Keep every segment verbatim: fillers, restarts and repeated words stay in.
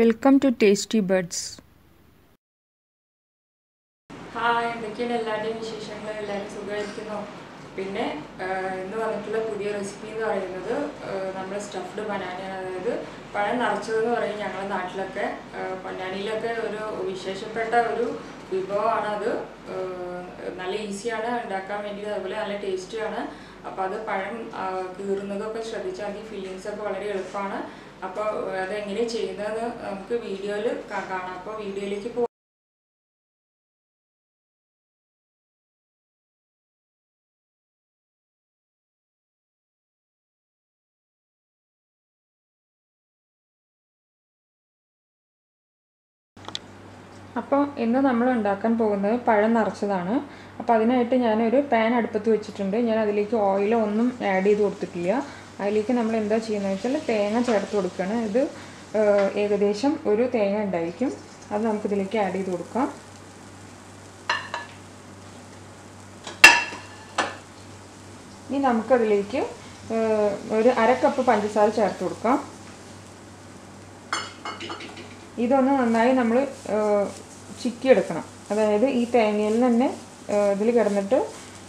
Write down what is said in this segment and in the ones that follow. Welcome to Tasty Buds. Hi, I'm Vicky. I'm going to show you a recipe for stuffed banana. I'm going to show you a recipe for banana. It's very easy and tasty. அப்போ அது എങ്ങനെ ചെയ്യുന്നത് നമുക്ക് വീഡിയോയിൽ കാണാം. അപ്പോൾ വീഡിയോയിലേക്ക് പോ. അപ്പോൾ ഇന്ന് നമ്മൾ ഉണ്ടാക്കാൻ പോകുന്നത് പഴം നിറച്ചതാണ്. അപ്പോൾ അതിനായിട്ട് ഞാൻ ഒരു പാൻ അടുപ്പത്ത് വെച്ചിട്ടുണ്ട്. ഞാൻ അതിലേക്ക് ഓയിൽ ഒന്നും ആഡ് ചെയ്തു കൊടുത്തിട്ടില്ല. അതിലേക്ക് നമ്മൾ എന്താ ചെയ്യുന്നത് വെച്ചാൽ തേങ്ങ ചേർത്ത് കൊടുക്കുകയാണ്. ഇത് ഏകദേശം ഒരു തേങ്ങ ഉണ്ടായിരിക്കും. അത് നമുക്ക് ഇതിലേക്ക് ആഡ് ചെയ്ത് കൊടുക്കാം. ഇനി നമുക്കതിലേക്ക് ഒരു അര കപ്പ് പഞ്ചസാര ചേർത്ത് കൊടുക്കാം. ഇതൊന്ന് നന്നായി നമ്മൾ ചിക്കിയെടുക്കണം. അതായത് ഈ തേങ്ങയിൽ തന്നെ ഇതിൽ കിടന്നിട്ട്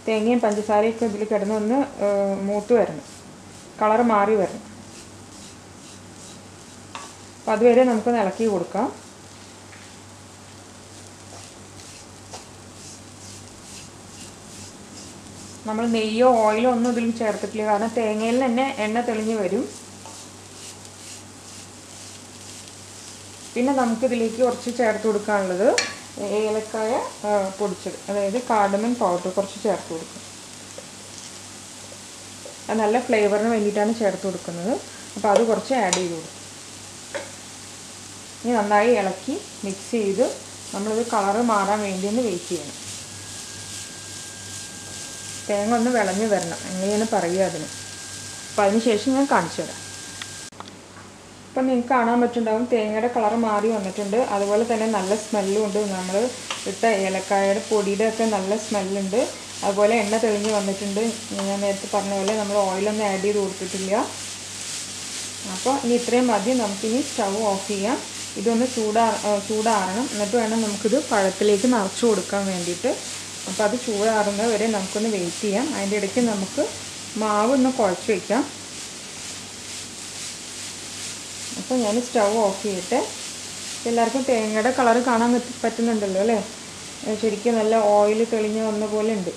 തേങ്ങയും പഞ്ചസാരയൊക്കെ ഇതിൽ കിടന്നൊന്ന് മൂത്ത് വരണം, കളർ മാറി വരണം. അപ്പം അതുവരെ നമുക്ക് ഇളക്കി കൊടുക്കാം. നമ്മൾ നെയ്യോ ഓയിലോ ഒന്നും ഇതിൽ ചേർത്തിട്ടില്ല, കാരണം തേങ്ങയിൽ തന്നെ എണ്ണ തെളിഞ്ഞ് വരും. പിന്നെ നമുക്കിതിലേക്ക് കുറച്ച് ചേർത്ത് കൊടുക്കാനുള്ളത് ഏലക്കായ പൊടിച്ചത്, അതായത് കാർഡമൻ പൗഡർ കുറച്ച് ചേർത്ത് കൊടുക്കും. അത് നല്ല ഫ്ലേവറിന് വേണ്ടിയിട്ടാണ് ചേർത്ത് കൊടുക്കുന്നത്. അപ്പോൾ അത് കുറച്ച് ആഡ് ചെയ്ത് കൊടുക്കും. ഇനി നന്നായി ഇളക്കി മിക്സ് ചെയ്ത് നമ്മളിത് കളറ് മാറാൻ വേണ്ടി ഒന്ന് വെയിറ്റ് ചെയ്യണം. തേങ്ങ ഒന്ന് വിളഞ്ഞ് വരണം, അങ്ങനെയാണ് പറയുക അതിന്. അപ്പം അതിന് ശേഷം ഞാൻ കാണിച്ചു തരാം. അപ്പം നിങ്ങൾക്ക് കാണാൻ പറ്റുന്നുണ്ടാവും തേങ്ങയുടെ കളറ് മാറി വന്നിട്ടുണ്ട്. അതുപോലെ തന്നെ നല്ല സ്മെല്ലും ഉണ്ട്. നമ്മൾ ഇട്ട ഏലക്കായയുടെ പൊടിയുടെ ഒക്കെ നല്ല സ്മെല്ലുണ്ട്. അതുപോലെ എണ്ണ തെളിഞ്ഞ് വന്നിട്ടുണ്ട്. ഞാൻ നേരത്തെ പറഞ്ഞ പോലെ നമ്മൾ ഓയിലൊന്നും ആഡ് ചെയ്ത് കൊടുത്തിട്ടില്ല. അപ്പോൾ ഇനി ഇത്രയും മതി. നമുക്കിനി സ്റ്റവ് ഓഫ് ചെയ്യാം. ഇതൊന്ന് ചൂടാ ചൂടാറണം എന്നിട്ട് വേണം നമുക്കിത് പഴത്തിലേക്ക് നിറച്ച് കൊടുക്കാൻ വേണ്ടിയിട്ട്. അപ്പോൾ അത് ചൂടാറുന്നത് വരെ നമുക്കൊന്ന് വെയിറ്റ് ചെയ്യാം. അതിൻ്റെ ഇടയ്ക്ക് നമുക്ക് മാവ് ഒന്ന് കുഴച്ച് വയ്ക്കാം. അപ്പോൾ ഞാൻ സ്റ്റവ് ഓഫ് ചെയ്തിട്ട്, എല്ലാവർക്കും തേങ്ങയുടെ കളറ് കാണാൻ പറ്റുന്നുണ്ടല്ലോ അല്ലേ? ശരിക്കും നല്ല ഓയിൽ തെളിഞ്ഞ് വന്ന പോലെ ഉണ്ട്.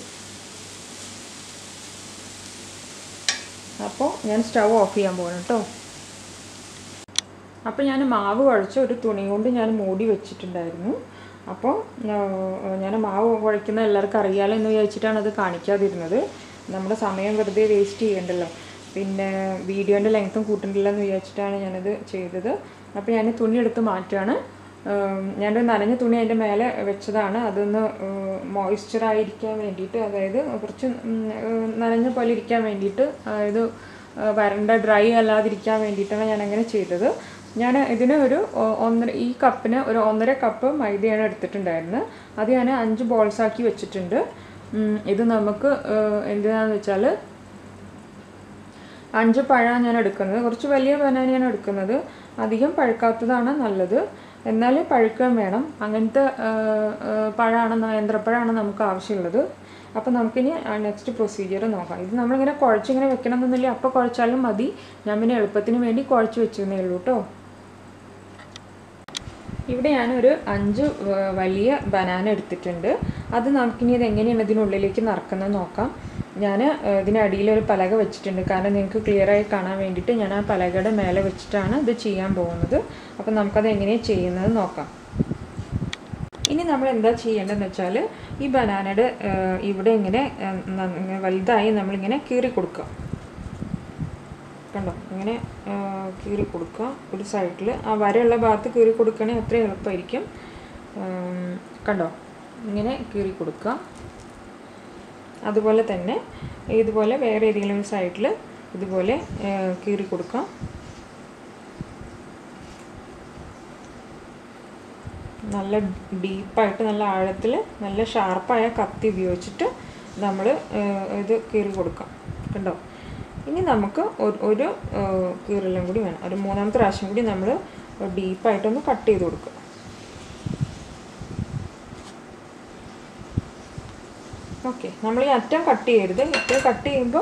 അപ്പോൾ ഞാൻ സ്റ്റവ് ഓഫ് ചെയ്യാൻ പോകണം കേട്ടോ. അപ്പോൾ ഞാൻ മാവ് കുഴച്ച് ഒരു തുണി കൊണ്ട് ഞാൻ മൂടി വെച്ചിട്ടുണ്ടായിരുന്നു. അപ്പോൾ ഞാൻ മാവ് കുഴയ്ക്കുന്നത് എല്ലാവർക്കും അറിയാലോ എന്ന് വിചാരിച്ചിട്ടാണ് അത് കാണിക്കാതിരുന്നത്. നമ്മുടെ സമയം വെറുതെ വേസ്റ്റ് ചെയ്യണ്ടല്ലോ, പിന്നെ വീഡിയോൻ്റെ ലെങ്ത്തും കൂട്ടണ്ടല്ലോ എന്ന് വിചാരിച്ചിട്ടാണ് ഞാനത് ചെയ്തത്. അപ്പോൾ ഞാൻ തുണി എടുത്ത് മാറ്റുകയാണ്. ഞാനൊരു നനഞ്ഞ തുണി അതിൻ്റെ മേലെ വെച്ചതാണ്, അതൊന്ന് മോയ്സ്ചറായിരിക്കാൻ വേണ്ടിയിട്ട്, അതായത് കുറച്ച് നനഞ്ഞ പോലെ ഇരിക്കാൻ വേണ്ടിയിട്ട്, അതായത് വരണ്ട ഡ്രൈ അല്ലാതിരിക്കാൻ വേണ്ടിയിട്ടാണ് ഞാനങ്ങനെ ചെയ്തത്. ഞാൻ ഇതിന് ഒരു ഒന്നര ഈ കപ്പിന് ഒരു ഒന്നര കപ്പ് മൈദയാണ് എടുത്തിട്ടുണ്ടായിരുന്നത്. അത് ഞാൻ അഞ്ച് ബോൾസാക്കി വെച്ചിട്ടുണ്ട്. ഇത് നമുക്ക് എന്തിനാന്ന് വെച്ചാൽ അഞ്ച് പഴമാണ് ഞാൻ എടുക്കുന്നത്. കുറച്ച് വലിയ ബനാനയാണ് എടുക്കുന്നത്. അധികം പഴുക്കാത്തതാണ് നല്ലത്, എന്നാൽ പഴുക്കാൻ വേണം. അങ്ങനത്തെ പഴമാണ്, യന്ത്രപ്പഴമാണ് നമുക്ക് ആവശ്യമുള്ളത്. അപ്പോൾ നമുക്കിനി നെക്സ്റ്റ് പ്രൊസീജിയർ നോക്കാം. ഇത് നമ്മളിങ്ങനെ കുഴച്ചിങ്ങനെ വെക്കണം എന്നൊന്നുമില്ല, അപ്പോൾ കുഴച്ചാലും മതി. ഞാൻ പിന്നെ എളുപ്പത്തിന് വേണ്ടി കുഴച്ച് വെച്ചിരുന്നേ ഉള്ളൂ കേട്ടോ. ഇവിടെ ഞാനൊരു അഞ്ച് വലിയ ബനാന എടുത്തിട്ടുണ്ട്. അത് നമുക്കിനി ഇത് എങ്ങനെയാണ് ഇതിനുള്ളിലേക്ക് നിറക്കുന്നത് നോക്കാം. ഞാൻ ഇതിനടിയിലൊരു പലക വെച്ചിട്ടുണ്ട്, കാരണം നിങ്ങൾക്ക് ക്ലിയറായി കാണാൻ വേണ്ടിയിട്ട് ഞാൻ ആ പലകയുടെ മേലെ വെച്ചിട്ടാണ് ഇത് ചെയ്യാൻ പോകുന്നത്. അപ്പം നമുക്കത് എങ്ങനെയാണ് ചെയ്യുന്നത് നോക്കാം. ഇനി നമ്മൾ എന്താ ചെയ്യേണ്ടതെന്ന് വെച്ചാൽ, ഈ ബനാനയുടെ ഇവിടെ ഇങ്ങനെ വലുതായി നമ്മളിങ്ങനെ കീറി കൊടുക്കുക. കണ്ടോ, ഇങ്ങനെ കീറി കൊടുക്കുക ഒരു സൈഡിൽ. ആ വരെയുള്ള ഭാഗത്ത് കീറി കൊടുക്കുകയാണെങ്കിൽ അത്രയും എളുപ്പമായിരിക്കും. കണ്ടോ, ഇങ്ങനെ കീറി കൊടുക്കുക. അതുപോലെ തന്നെ ഇതുപോലെ വേറെ ഏതെങ്കിലും സൈഡിൽ ഇതുപോലെ കീറി കൊടുക്കാം. നല്ല ഡീപ്പായിട്ട്, നല്ല ആഴത്തിൽ, നല്ല ഷാർപ്പായ കത്തി ഉപയോഗിച്ചിട്ട് നമ്മൾ ഇത് കീറി കൊടുക്കാം. കണ്ടോ, ഇനി നമുക്ക് ഒരു കീറലും കൂടി വേണം. ഒരു മൂന്നാമത്തെ പ്രാവശ്യം കൂടി നമ്മൾ deep item cut it. Okay, we cut it. Cut it.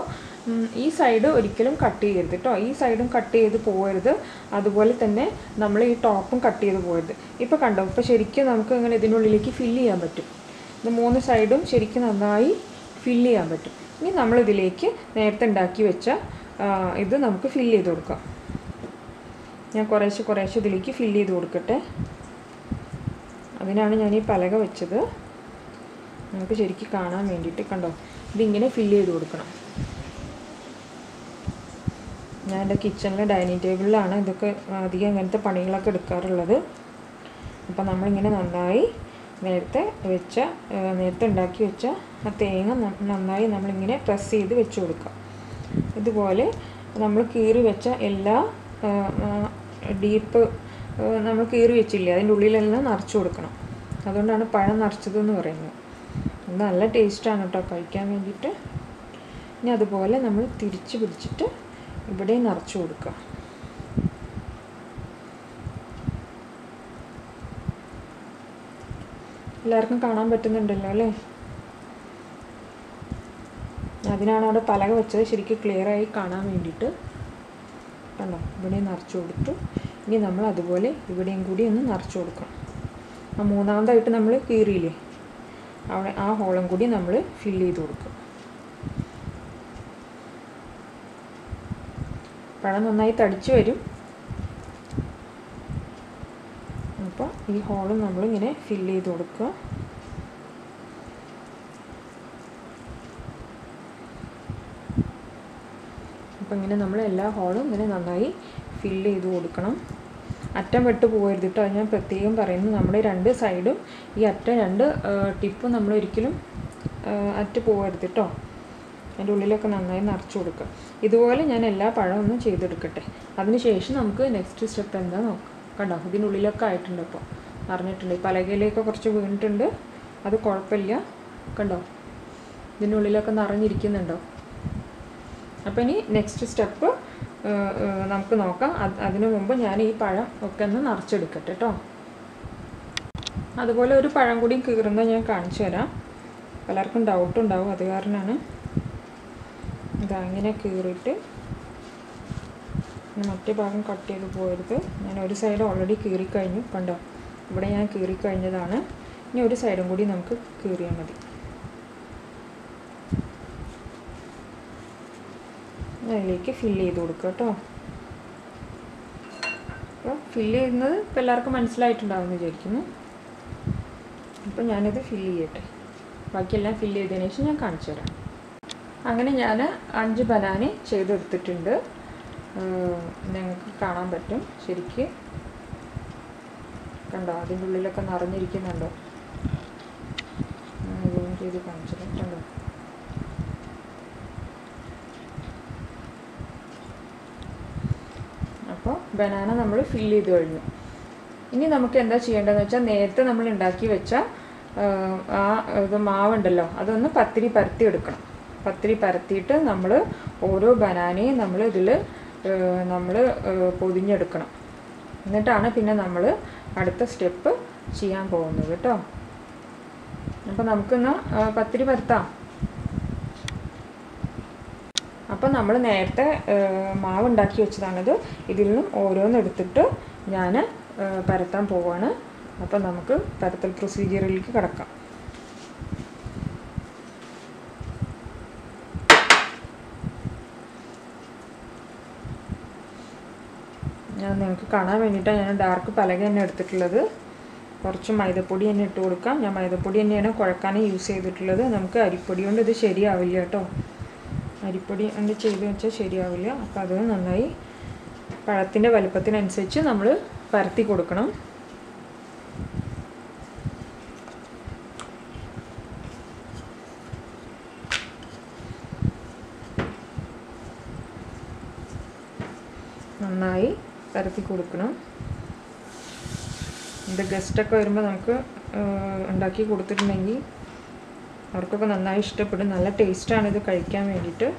This side is cut. This side is cut. That's why we top cut. Now, we can fill the moon side of Sherikan Philly Abbott. We number the lake, Nath and Daki Vecha, if the Namka Philly Dorka. Nakorashi Korashi the Liki Philly Dorkate Avinani Palaga Vecha Namka Kana made it kind of being in a Philly Dorkana. And the kitchen, dining table, and the young and the Panilla Kadakar leather. Panaming in an eye. Nerte, which a Nerte and Dacucha, a thing, Namai, Namlingine, Prassi, the Vichurka. The volley, Namukiri Vecha, Ella, deep Namukiri Vichilla, and Ulilla Narchurkana. Other than a pine archudun ring. The let taste and attack I can edit. Near the volley, Namuk Tirichi Vichita, but in Archurka. Larkin can't better than Delale. Adina not a palaga, which is Shiriki Clara, I can't made it. Pala, but in Archodic, Ginamla the volley, the wedding good in Archodica. A mona the itanamle, key really. Our hole and good in amle, Philly Durka. Padanai Tadichu. This hole is filled in a fillet. Now, we have hole in fillet. At the end of the time, we have two sides. We have two tips. We have two tips. And we have two tips. This is the next step. This is the kite. This is the palagale. This is the winter. This is the corpelia. This is the next step. This is the I will cut the other side already. I will cut the other side. I will cut the other I will cut the other side. I will cut the other side. I will cut Then Kana Batum, Shiriki Kanda, the Lilaka Naraniki Nando. I don't see the concert. Banana number filly the old. In the Namakanda, she and the Nathan number and Daki Vecha, the Mav and Della, other than the Patri Parthiuka. Patri Parthita number, Oro Banani, number Dilla. നമ്മൾ പൊതിഞ്ഞ് എടുക്കണം എന്നിട്ടാണ് പിന്നെ നമ്മൾ അടുത്ത step ചെയ്യാൻ പോകുന്നത് ട്ടോ അപ്പോൾ നമുക്കൊന്ന് പത്തിരി പരത്താം അപ്പോൾ നമ്മൾ നേരത്തെ മാവ് ഉണ്ടാക്കി വെച്ചതാണത് ഇതിൽ നിന്നും ഓരോന്ന് എടുത്തിട്ട് ഞാൻ പരത്താൻ പോവാണ് അപ്പോൾ നമുക്ക് പരത്തൽ പ്രൊസീജിയറിലേക്ക് കടക്കാം Kana Venita and dark palagan at the leather, Porchum either puddy and a torka, Yamai puddy and a coracani, you say the leather, Namka, Ripudi under the shady avilato. I ripudi under Chedi shady avila, Padan and I Parathina Valipatin and such a number, Parthi Kodakanam. Nanai. This is the guest stuck over Manaka and Daki Kurthit Mengi or Kakanana is to put another taste under the Kaikam editor.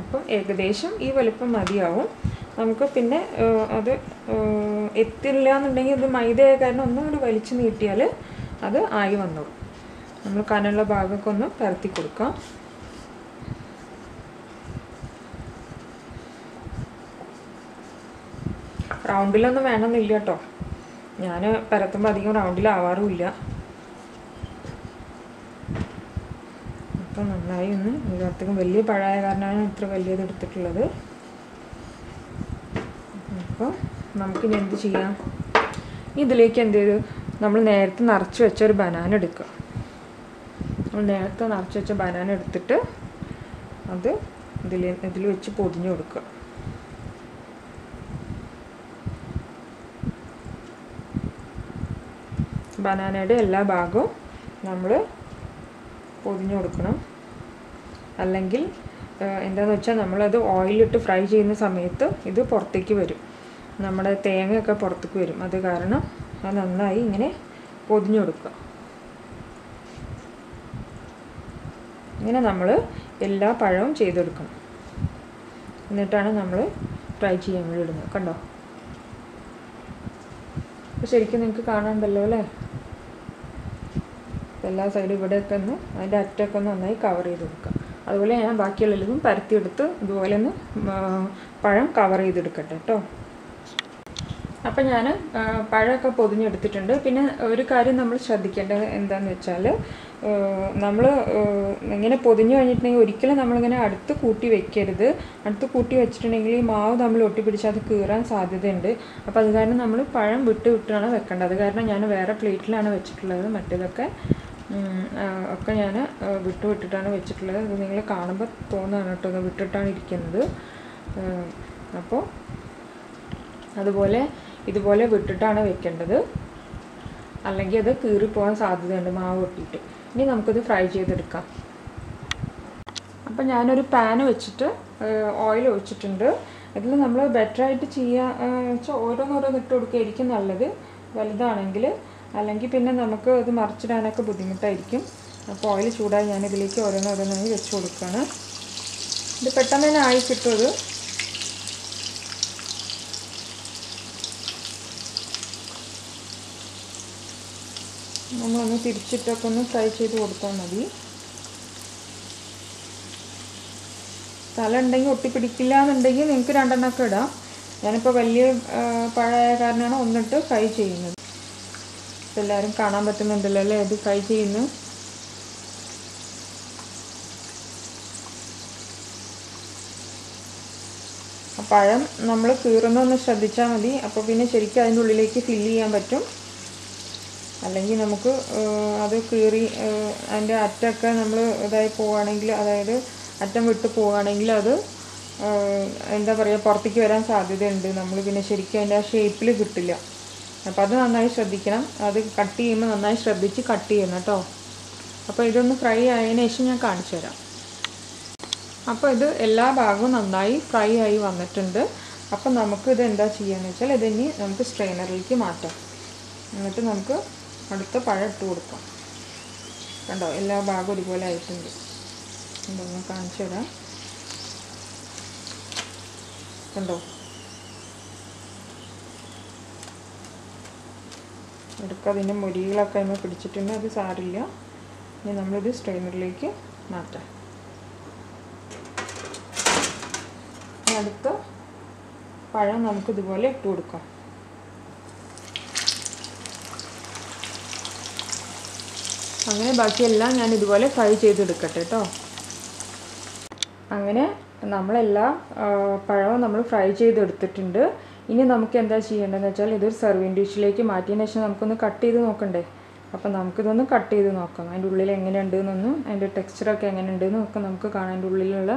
അപ്പോൾ ഏകദേശം ഈ വലുപ്പം മതിയാവും നമുക്ക്. പിന്നെ അത് എത്തില്ല എന്നുണ്ടെങ്കിൽ ഇത് മൈദയായ കാരണം ഒന്നും കൂടി വലിച്ചു നീട്ടിയാൽ അത് ആയി വന്നോളും. നമ്മൾ കനുള്ള ഭാഗമൊക്കെ ഒന്ന് പരത്തി കൊടുക്കാം. റൗണ്ടിലൊന്നും വേണമെന്നില്ല കേട്ടോ, ഞാൻ പരത്തുമ്പോൾ അധികം റൗണ്ടിലാവാറുമില്ല. അപ്പോൾ നന്നായി ഒന്ന് ഇതിനകത്തേക്കും വലിയ പഴയ കാരണമാണ് ഇത്ര വലിയത് എടുത്തിട്ടുള്ളത്. അപ്പോൾ നമുക്കിനി എന്ത് ചെയ്യാം, ഇതിലേക്ക് എന്ത് ചെയ്തു നമ്മൾ നേരത്തെ നിറച്ച് വെച്ച ഒരു ബനാന എടുക്കുക. നമ്മൾ നേരത്തെ നിറച്ച് വെച്ച ബനാന എടുത്തിട്ട് അത് ഇതിൽ ഇതിൽ വെച്ച് പൊതിഞ്ഞു കൊടുക്കുക. ബനാനയുടെ എല്ലാ ഭാഗവും നമ്മൾ പൊതിഞ്ഞു കൊടുക്കണം. അല്ലെങ്കിൽ എന്താണെന്ന് വെച്ചാൽ നമ്മളത് ഓയിലിട്ട് ഫ്രൈ ചെയ്യുന്ന സമയത്ത് ഇത് പുറത്തേക്ക് വരും, നമ്മുടെ തേങ്ങയൊക്കെ പുറത്തേക്ക് വരും. അത് കാരണം അത് നന്നായി ഇങ്ങനെ പൊതിഞ്ഞു കൊടുക്കുക. ഇങ്ങനെ നമ്മൾ എല്ലാ പഴവും ചെയ്തെടുക്കണം, എന്നിട്ടാണ് നമ്മൾ ഫ്രൈ ചെയ്യാൻ വേണ്ടി ഇടുന്നത്. കണ്ടോ, അപ്പോൾ ശരിക്കും നിങ്ങൾക്ക് കാണാണ്ടല്ലോ അല്ലേ, എല്ലാ സൈഡും ഇവിടെയൊക്കെ ഒന്ന് അതിൻ്റെ അറ്റൊക്കെ ഒന്ന് നന്നായി കവർ ചെയ്ത് കൊടുക്കുക. അതുപോലെ ഞാൻ ബാക്കിയുള്ളതും പരത്തിയെടുത്ത് ഇതുപോലെ ഒന്ന് പഴം കവർ ചെയ്തെടുക്കട്ടെ കേട്ടോ. അപ്പം ഞാൻ പഴമൊക്കെ പൊതിഞ്ഞെടുത്തിട്ടുണ്ട്. പിന്നെ ഒരു കാര്യം നമ്മൾ ശ്രദ്ധിക്കേണ്ടത് എന്താണെന്ന് വെച്ചാൽ, നമ്മൾ ഇങ്ങനെ പൊതിഞ്ഞു കഴിഞ്ഞിട്ടുണ്ടെങ്കിൽ ഒരിക്കലും നമ്മളിങ്ങനെ അടുത്ത് കൂട്ടി വെക്കരുത്. അടുത്ത് കൂട്ടി വെച്ചിട്ടുണ്ടെങ്കിൽ ഈ മാവ് നമ്മൾ ഒട്ടിപ്പിടിച്ച് അത് കീറാൻ സാധ്യതയുണ്ട്. അപ്പോൾ അത് കാരണം നമ്മൾ പഴം വിട്ട് വിട്ടാണ് വെക്കേണ്ടത്. അത് കാരണം ഞാൻ വേറെ പ്ലേറ്റിലാണ് വെച്ചിട്ടുള്ളത്, മറ്റേതൊക്കെ ഒക്കെ ഞാൻ വിട്ടു വിട്ടിട്ടാണ് വെച്ചിട്ടുള്ളത്. അത് നിങ്ങൾ കാണുമ്പോൾ തോന്നുകയാണ് കേട്ടോ, അത് വിട്ടിട്ടാണ് ഇരിക്കുന്നത്. അപ്പോൾ അതുപോലെ ഇതുപോലെ വിട്ടിട്ടാണ് വെക്കേണ്ടത്, അല്ലെങ്കിൽ അത് കീറിപ്പോകാൻ സാധ്യതയുണ്ട് മാവ് ഒട്ടിയിട്ട്. ഇനി നമുക്കിത് ഫ്രൈ ചെയ്തെടുക്കാം. അപ്പം ഞാനൊരു പാന് വെച്ചിട്ട് ഓയിൽ ഒഴിച്ചിട്ടുണ്ട്. ഇതിൽ നമ്മൾ ബെറ്ററായിട്ട് ചെയ്യാൻ വെച്ചാൽ ഓരോന്നോരോന്ന് ഇട്ട് കൊടുക്കുകയായിരിക്കും നല്ലത്, വലുതാണെങ്കിൽ. അല്ലെങ്കിൽ പിന്നെ നമുക്ക് ഇത് മറിച്ചിടാനൊക്കെ ബുദ്ധിമുട്ടായിരിക്കും. അപ്പോൾ ഓയിൽ ചൂടായി ഞാനിതിലേക്ക് ഓരോന്നോരോന്നായി വെച്ച് കൊടുക്കുകയാണ്. ഇത് പെട്ടെന്ന് തന്നെ ആയി കിട്ടും. നമ്മളൊന്ന് തിരിച്ചിട്ടൊക്കെ ഒന്ന് ഫ്രൈ ചെയ്ത് കൊടുത്താൽ മതി. തല ഉണ്ടെങ്കിൽ ഒട്ടിപ്പിടിക്കില്ല എന്നുണ്ടെങ്കിൽ നിങ്ങൾക്ക് രണ്ടെണ്ണമൊക്കെ ഇടാം. ഞാനിപ്പോൾ വലിയ പഴയ കാരണമാണ് ഒന്നിട്ട് ഫ്രൈ ചെയ്യുന്നത്. എല്ലാവരും കാണാൻ പറ്റുന്നുണ്ടല്ലോ അല്ലേ ഇത് ഫ്രൈ ചെയ്യുന്നു. പഴം നമ്മൾ കീറുന്നൊന്ന് ശ്രദ്ധിച്ചാൽ മതി. അപ്പോൾ പിന്നെ ശരിക്കും അതിൻ്റെ ഉള്ളിലേക്ക് ഫില്ല് ചെയ്യാൻ പറ്റും. അല്ലെങ്കിൽ നമുക്ക് അത് കീറി അതിൻ്റെ അറ്റമൊക്കെ നമ്മൾ ഇതായി പോവുകയാണെങ്കിൽ, അതായത് അറ്റം വിട്ട് പോവുകയാണെങ്കിൽ അത് എന്താ പറയുക പുറത്തേക്ക് വരാൻ സാധ്യതയുണ്ട്. നമ്മൾ പിന്നെ ശരിക്കും അതിൻ്റെ ആ ഷേപ്പിൽ കിട്ടില്ല. അപ്പോൾ അത് നന്നായി ശ്രദ്ധിക്കണം. അത് കട്ട് ചെയ്യുമ്പോൾ നന്നായി ശ്രദ്ധിച്ച് കട്ട് ചെയ്യണം കേട്ടോ. അപ്പോൾ ഇതൊന്ന് ഫ്രൈ ആയതിനു ശേഷം ഞാൻ കാണിച്ചു തരാം. അപ്പോൾ ഇത് എല്ലാ ഭാഗവും നന്നായി ഫ്രൈ ആയി വന്നിട്ടുണ്ട്. അപ്പോൾ നമുക്ക് ഇത് എന്താ ചെയ്യുകയെന്ന് വെച്ചാൽ ഇതിനി നമുക്ക് സ്ട്രെയിനറിലേക്ക് മാറ്റാം. എന്നിട്ട് നമുക്ക് അടുത്ത പഴം ഇട്ട് കൊടുക്കാം. കണ്ടോ, എല്ലാ ഭാഗവും ഒരുപോലെ ആയിട്ടുണ്ട്. ഇതൊന്ന് കാണിച്ചു തരാം. കണ്ടോ, ഇടയ്ക്ക് അതിൻ്റെ മുരികളൊക്കെ നമ്മൾ പിടിച്ചിട്ടുണ്ട്, അത് സാരില്ല. ഇനി നമ്മളിത് സ്ട്രെയിനറിലേക്ക് മാറ്റാം. അടുത്ത പഴം നമുക്കിതുപോലെ ഇട്ട് കൊടുക്കാം. അങ്ങനെ ബാക്കിയെല്ലാം ഞാൻ ഇതുപോലെ ഫ്രൈ ചെയ്തെടുക്കട്ടെ കേട്ടോ. അങ്ങനെ നമ്മളെല്ലാ പഴവും നമ്മൾ ഫ്രൈ ചെയ്തെടുത്തിട്ടുണ്ട്. ഇനി നമുക്ക് എന്താ ചെയ്യേണ്ടതെന്ന് വെച്ചാൽ ഇതൊരു സെർവിങ് ഡിഷിലേക്ക് മാറ്റിയതിന് ശേഷം നമുക്കൊന്ന് കട്ട് ചെയ്ത് നോക്കണ്ടേ. അപ്പം നമുക്കിതൊന്ന് കട്ട് ചെയ്ത് നോക്കാം. അതിൻ്റെ ഉള്ളിൽ എങ്ങനെയുണ്ട് എന്നൊന്നും, അതിൻ്റെ ടെക്സ്ചറൊക്കെ എങ്ങനെയുണ്ടെന്നും ഒക്കെ നമുക്ക് കാണാം. അതിൻ്റെ ഉള്ളിലുള്ള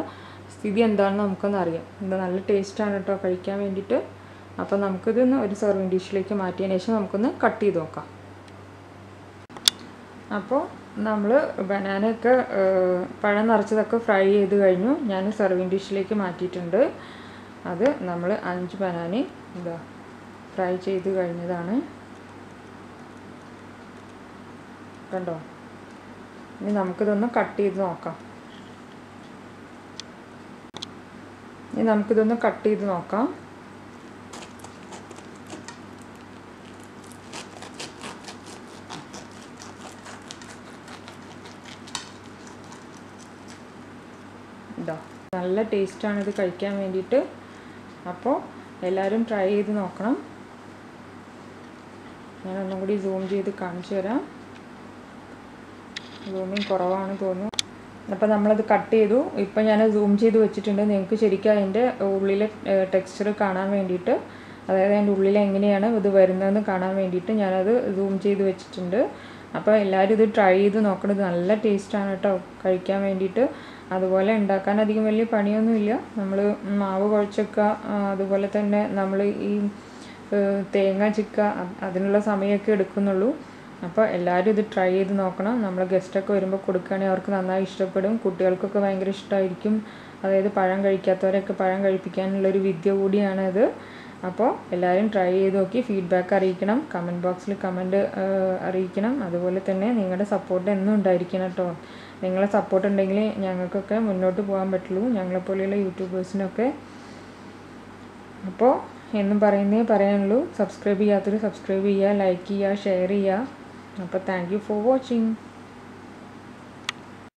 സ്ഥിതി എന്താണെന്ന് നമുക്കൊന്ന് അറിയാം. എന്താ നല്ല ടേസ്റ്റാണ് കേട്ടോ കഴിക്കാൻ വേണ്ടിയിട്ട്. അപ്പം നമുക്കിതൊന്ന് ഒരു സെർവിങ് ഡിഷിലേക്ക് മാറ്റിയതിന് ശേഷം നമുക്കൊന്ന് കട്ട് ചെയ്ത് നോക്കാം. അപ്പോൾ നമ്മൾ ബനാനയൊക്കെ പഴം നിറച്ചതൊക്കെ ഫ്രൈ ചെയ്ത് കഴിഞ്ഞു. ഞാൻ സെർവിങ് ഡിഷിലേക്ക് മാറ്റിയിട്ടുണ്ട്. അത് നമ്മൾ അഞ്ച് ബനാന ഇതാ ഫ്രൈ ചെയ്ത് കഴിഞ്ഞതാണ്. കണ്ടോ, ഇനി നമുക്കിതൊന്ന് കട്ട് ചെയ്ത് നോക്കാം. ഇനി നമുക്ക് ഇതൊന്ന് കട്ട് ചെയ്ത് നോക്കാം. ഇതാ നല്ല ടേസ്റ്റ് ആണ് ഇത് കഴിക്കാൻ വേണ്ടിയിട്ട്. അപ്പോൾ എല്ലാവരും ട്രൈ ചെയ്ത് നോക്കണം. ഞാൻ ഒന്നും കൂടി സൂം ചെയ്ത് കാണിച്ചു തരാം. സൂമിങ് കുറവാണ് തോന്നുന്നു. അപ്പോൾ നമ്മളത് കട്ട് ചെയ്തു. ഇപ്പം ഞാൻ സൂം ചെയ്ത് വെച്ചിട്ടുണ്ട്. നിങ്ങൾക്ക് ശരിക്കും അതിൻ്റെ ഉള്ളിലെ ടെക്സ്ചർ കാണാൻ വേണ്ടിയിട്ട്, അതായത് അതിൻ്റെ ഉള്ളിൽ എങ്ങനെയാണ് ഇത് വരുന്നതെന്ന് കാണാൻ വേണ്ടിയിട്ട് ഞാനത് സൂം ചെയ്ത് വെച്ചിട്ടുണ്ട്. അപ്പോൾ എല്ലാവരും ഇത് ട്രൈ ചെയ്ത് നോക്കണത്. നല്ല ടേസ്റ്റാണ് കേട്ടോ കഴിക്കാൻ വേണ്ടിയിട്ട്. അതുപോലെ ഉണ്ടാക്കാൻ അധികം വലിയ പണിയൊന്നുമില്ല. നമ്മൾ മാവ് കുഴച്ചൊക്കെ, അതുപോലെ തന്നെ നമ്മൾ ഈ തേങ്ങ ചിക്ക, അതിനുള്ള സമയമൊക്കെ എടുക്കുന്നുള്ളൂ. അപ്പോൾ എല്ലാവരും ഇത് ട്രൈ ചെയ്ത് നോക്കണം. നമ്മൾ ഗസ്റ്റൊക്കെ വരുമ്പോൾ കൊടുക്കുകയാണെങ്കിൽ അവർക്ക് നന്നായി ഇഷ്ടപ്പെടും. കുട്ടികൾക്കൊക്കെ ഭയങ്കര ഇഷ്ടമായിരിക്കും. അതായത് പഴം കഴിക്കാത്തവരൊക്കെ പഴം കഴിപ്പിക്കാനുള്ളൊരു വിദ്യ കൂടിയാണത്. അപ്പോൾ എല്ലാവരും ട്രൈ ചെയ്ത് നോക്കി ഫീഡ്ബാക്ക് അറിയിക്കണം. കമൻറ്റ് ബോക്സിൽ കമൻറ്റ് അറിയിക്കണം. അതുപോലെ തന്നെ നിങ്ങളുടെ സപ്പോർട്ട് എന്നും ഉണ്ടായിരിക്കണം കേട്ടോ. നിങ്ങളെ സപ്പോർട്ട് ഉണ്ടെങ്കിൽ ഞങ്ങൾക്കൊക്കെ മുന്നോട്ട് പോകാൻ പറ്റുള്ളൂ, ഞങ്ങളെപ്പോലെയുള്ള യൂട്യൂബേഴ്സിനൊക്കെ. അപ്പോൾ എന്നും പറയുന്നേ പറയാനുള്ളൂ. സബ്സ്ക്രൈബ് ചെയ്യാത്തവർ സബ്സ്ക്രൈബ് ചെയ്യുക, ലൈക്ക് ചെയ്യുക, ഷെയർ ചെയ്യുക. അപ്പോൾ താങ്ക് യു ഫോർ വാച്ചിങ്.